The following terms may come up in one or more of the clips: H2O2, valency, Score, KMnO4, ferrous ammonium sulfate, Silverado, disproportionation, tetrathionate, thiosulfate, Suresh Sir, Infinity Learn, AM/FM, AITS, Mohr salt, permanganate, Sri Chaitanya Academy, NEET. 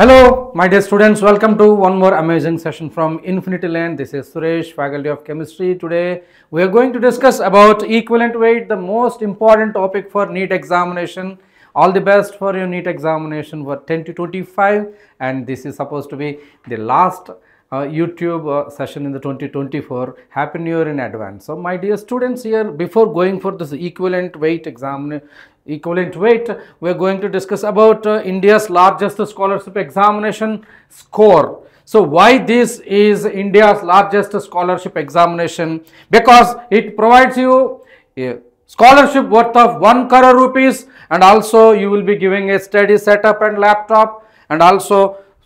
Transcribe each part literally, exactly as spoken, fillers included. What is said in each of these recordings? Hello my dear students, welcome to one more amazing session from Infinity Learn. This is Suresh, faculty of chemistry. Today we are going to discuss about equivalent weight, the most important topic for NEET examination. All the best for your NEET examination for ten to twenty-five, and this is supposed to be the last Uh, YouTube uh, session in the twenty twenty-four. Happy New Year in advance. So my dear students, here before going for this equivalent weight exam, equivalent weight, we are going to discuss about uh, India's largest scholarship examination score. So why this is India's largest scholarship examination? Because it provides you a scholarship worth of one crore rupees, and also you will be giving a study setup and laptop, and also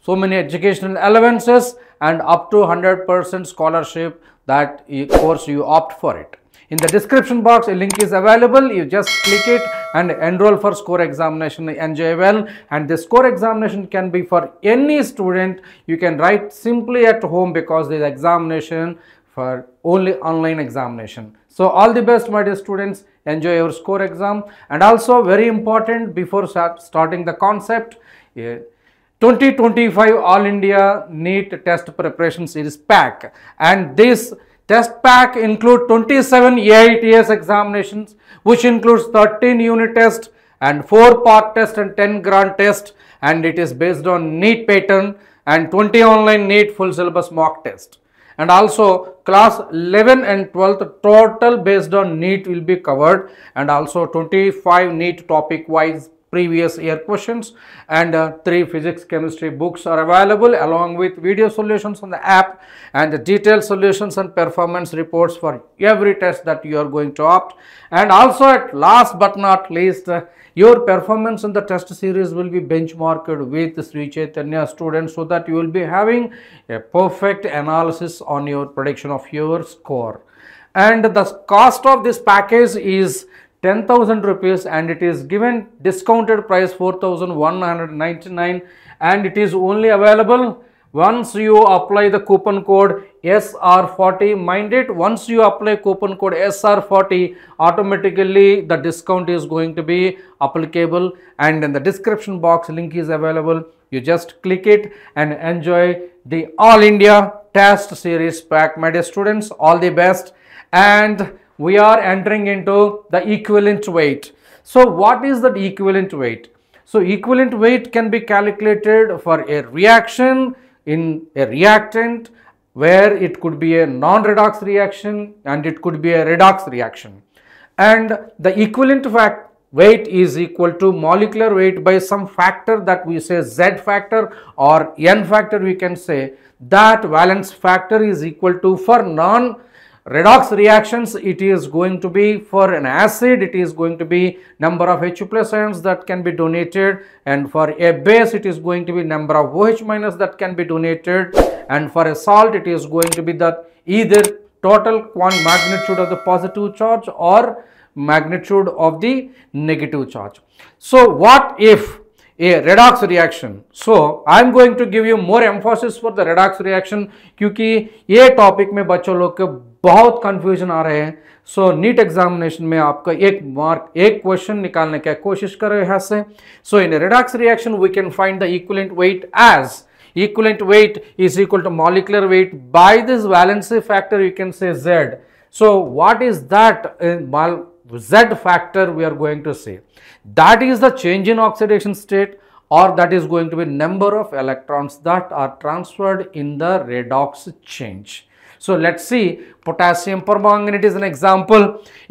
so many educational allowances, and up to one hundred percent scholarship that course you opt for it. In the description box, a link is available. You just click it and enroll for score examination. Enjoy well. And the score examination can be for any student. You can write simply at home because there is examination for only online examination. So all the best my dear students, enjoy your score exam. And also very important, before start starting the concept, yeah, twenty twenty-five All India NEET Test Preparation Series Pack, and this test pack includes twenty-seven A I T S examinations, which includes thirteen unit tests and four part tests and ten grant tests, and it is based on NEET pattern, and twenty online NEET full syllabus mock test, and also class eleven and twelfth total based on NEET will be covered, and also twenty-five NEET topic wise previous year questions, and uh, three physics chemistry books are available along with video solutions on the app, and the detailed solutions and performance reports for every test that you are going to opt. And also at last but not least, uh, your performance in the test series will be benchmarked with Sri Chaitanya students, so that you will be having a perfect analysis on your prediction of your score. And the cost of this package is ten thousand rupees, and it is given discounted price four thousand one hundred ninety-nine, and it is only available once you apply the coupon code S R forty. Mind it, once you apply coupon code S R forty, automatically the discount is going to be applicable, and in the description box link is available. You just click it and enjoy the All India Test Series Pack. My dear students, all the best, and we are entering into the equivalent weight. So what is the equivalent weight? So equivalent weight can be calculated for a reaction in a reactant, where it could be a non-redox reaction and it could be a redox reaction. And the equivalent weight is equal to molecular weight by some factor that we say Z factor or N factor, we can say. That valence factor is equal to, for non redox reactions it is going to be, for an acid it is going to be number of H plus ions that can be donated, and for a base it is going to be number of OH minus that can be donated, and for a salt it is going to be the either total quantity magnitude of the positive charge or magnitude of the negative charge. So what if a redox reaction? So I am going to give you more emphasis for the redox reaction, because ये topic में बच्चों लोग के बहुत confusion आ रहे हैं. सो NEET examination में आपका एक मार्क एक क्वेश्चन निकालने की कोशिश कर रहे हैं यहाँ से. So in redox reaction we can find the equivalent weight as equivalent weight is equal to molecular weight by this valency factor, you can say Z. So what is that Z factor? We are going to say that is the change in oxidation state, or that is going to be number of electrons that are transferred in the redox change. So let's see, potassium permanganate is an example.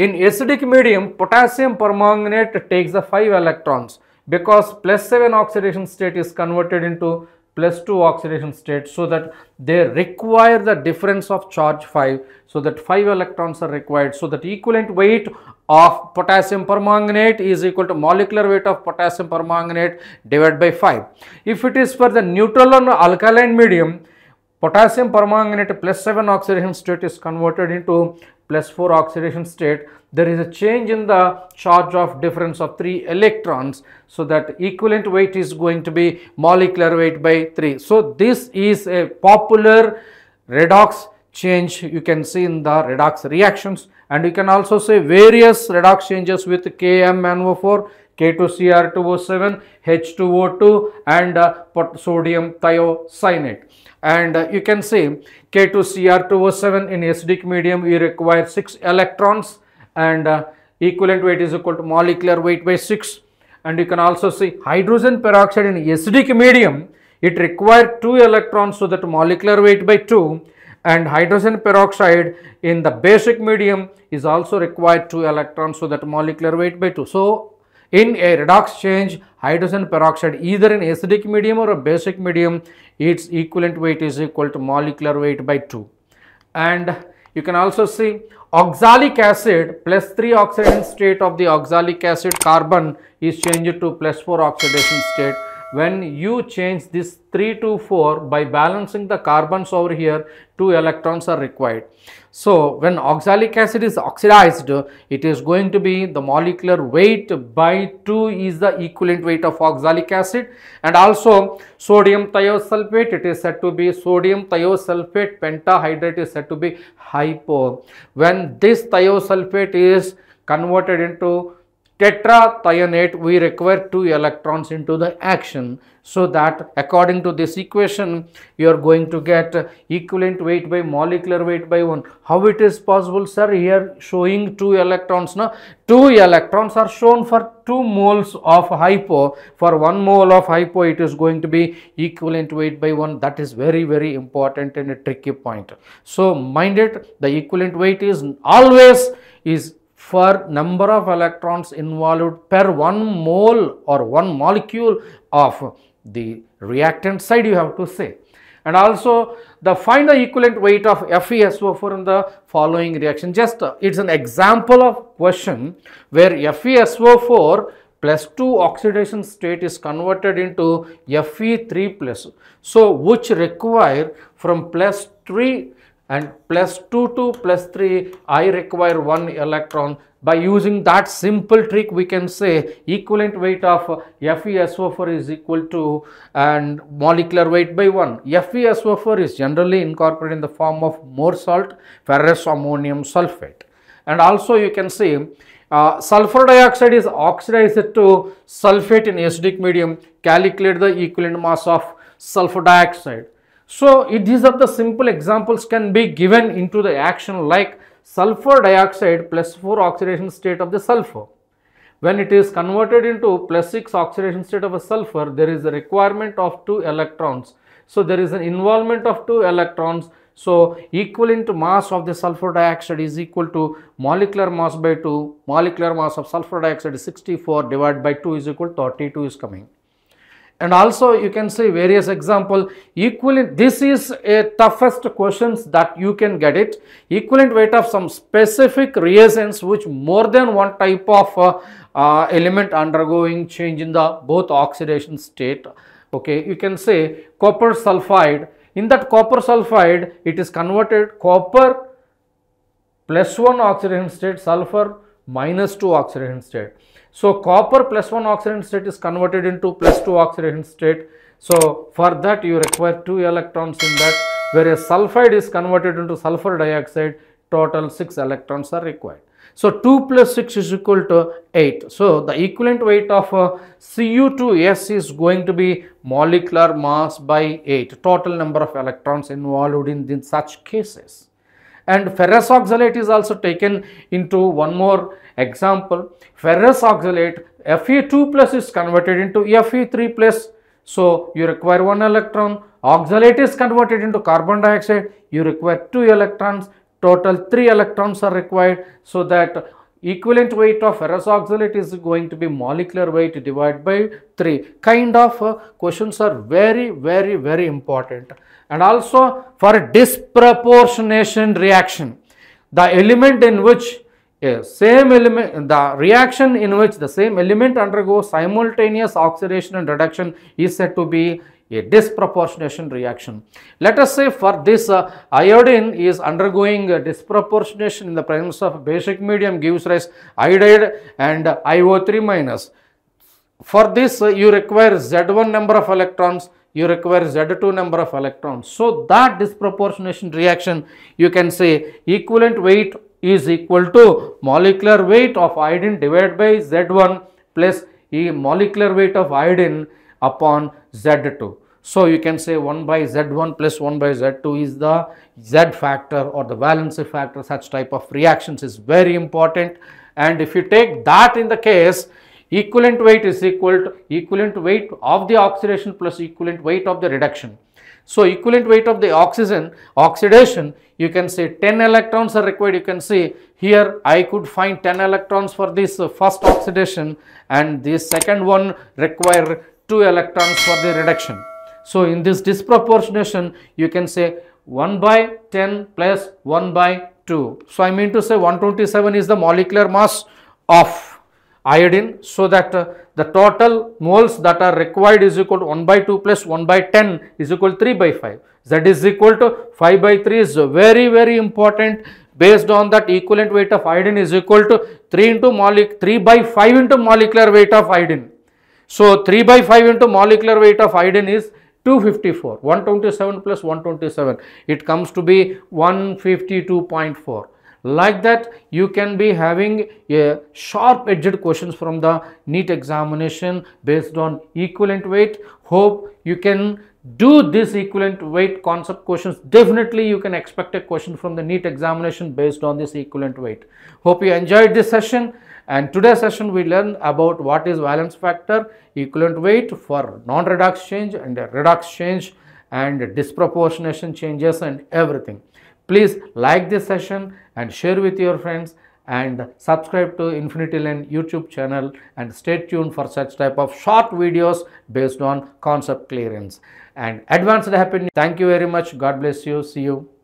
In acidic medium, potassium permanganate takes the five electrons, because plus seven oxidation state is converted into plus two oxidation state, so that they require the difference of charge five, so that five electrons are required. So that equivalent weight of potassium permanganate is equal to molecular weight of potassium permanganate divided by five. If it is for the neutral or alkaline medium, potassium permanganate plus seven oxidation state is converted into plus four oxidation state. There is a change in the charge of difference of three electrons, so that equivalent weight is going to be molecular weight by three. So this is a popular redox change you can see in the redox reactions, and you can also say various redox changes with K M N O four, K two C r two O seven, H two O two and uh, sodium thiocinate. And uh, you can see K two C r two O seven in acidic medium we require six electrons, and uh, equivalent weight is equal to molecular weight by six. And you can also see hydrogen peroxide in acidic medium, it required two electrons, so that molecular weight by two, and hydrogen peroxide in the basic medium is also required two electrons, so that molecular weight by two. So in a redox change, hydrogen peroxide either in acidic medium or a basic medium, its equivalent weight is equal to molecular weight by two. And you can also see oxalic acid, plus three oxidation state of the oxalic acid carbon is changed to plus four oxidation state. When you change this three to four by balancing the carbons over here, two electrons are required. So when oxalic acid is oxidized, it is going to be the molecular weight by two is the equivalent weight of oxalic acid. And also sodium thiosulfate, it is said to be sodium thiosulfate pentahydrate is said to be hypo. When this thiosulfate is converted into tetrathionate, we require two electrons into the action, so that according to this equation you are going to get equivalent weight by molecular weight by one. How it is possible, sir? Here showing two electrons, now two electrons are shown for two moles of hypo. For one mole of hypo it is going to be equivalent weight by one. That is very very important and a tricky point. So mind it, the equivalent weight is always is for number of electrons involved per one mole or one molecule of the reactant side, you have to say. And also the find the equivalent weight of F e S O four in the following reaction. Just uh, it's an example of question where F e S O four plus two oxidation state is converted into F e three plus. So which require from plus three and plus two to plus three, I require one electron. By using that simple trick, we can say equivalent weight of F e S O four is equal to and molecular weight by one. F e S O four is generally incorporated in the form of Mohr salt, ferrous ammonium sulfate. And also you can see uh, sulfur dioxide is oxidized to sulfate in acidic medium. Calculate the equivalent mass of sulfur dioxide. So these are the simple examples can be given into the action, like sulfur dioxide plus four oxidation state of the sulfur. When it is converted into plus six oxidation state of a sulfur, there is a requirement of two electrons. So there is an involvement of two electrons. So equivalent mass of the sulfur dioxide is equal to molecular mass by two. Molecular mass of sulfur dioxide is sixty-four divided by two is equal to thirty-two is coming. And also you can see various example. Equivalent, this is a toughest questions that you can get it. Equivalent weight of some specific reagents which more than one type of uh, uh, element undergoing change in the both oxidation state. Okay, you can say copper sulfide. In that copper sulfide, it is converted copper plus one oxidation state, sulfur minus two oxidation state. So copper plus one oxidation state is converted into plus two oxidation state. So for that you require two electrons in that, whereas sulfide is converted into sulfur dioxide, total six electrons are required. So two plus six is equal to eight. So the equivalent weight of uh, C u two S is going to be molecular mass by eight, total number of electrons involved in, in such cases. And ferrous oxalate is also taken into one more example. Ferrous oxalate, F e two plus is converted into F e three plus. So you require one electron. Oxalate is converted into carbon dioxide. You require two electrons. Total three electrons are required. So that equivalent weight of ferrous oxalate is going to be molecular weight divided by three. Kind of uh, questions are very, very, very important. And also for disproportionation reaction, the element in which uh, same element, the reaction in which the same element undergoes simultaneous oxidation and reduction is said to be a disproportionation reaction. Let us say for this uh, iodine is undergoing uh, disproportionation in the presence of basic medium, gives rise iodide and uh, I O three minus. For this uh, you require Z one number of electrons, you require Z two number of electrons. So that disproportionation reaction, you can say equivalent weight is equal to molecular weight of iodine divided by Z one plus e molecular weight of iodine upon Z two. So you can say one by Z one plus one by Z two is the Z factor or the valency factor. Such type of reactions is very important. And if you take that in the case, equivalent weight is equal to equivalent weight of the oxidation plus equivalent weight of the reduction. So equivalent weight of the oxygen oxidation, you can say ten electrons are required. You can see here I could find ten electrons for this first oxidation, and the second one require two electrons for the reduction. So in this disproportionation, you can say one by ten plus one by two. So I mean to say one twenty-seven is the molecular mass of iodine. So that uh, the total moles that are required is equal to one by two plus one by ten is equal to three by five. That is equal to five by three is very very important. Based on that, equivalent weight of iodine is equal to three into mole three by five into molecular weight of iodine. So three by five into molecular weight of iodine is two hundred fifty-four. one twenty-seven plus one twenty-seven, it comes to be one fifty-two point four. Like that, you can be having a sharp edged questions from the NEET examination based on equivalent weight. Hope you can do this equivalent weight concept questions. Definitely you can expect a question from the NEET examination based on this equivalent weight. Hope you enjoyed this session. And today's session we learn about what is valence factor, equivalent weight for non-redox change and redox change and disproportionation changes and everything. Please like this session and share with your friends and subscribe to Infinity Learn YouTube channel and stay tuned for such type of short videos based on concept clearance and advanced happiness. Thank you very much. God bless you. See you.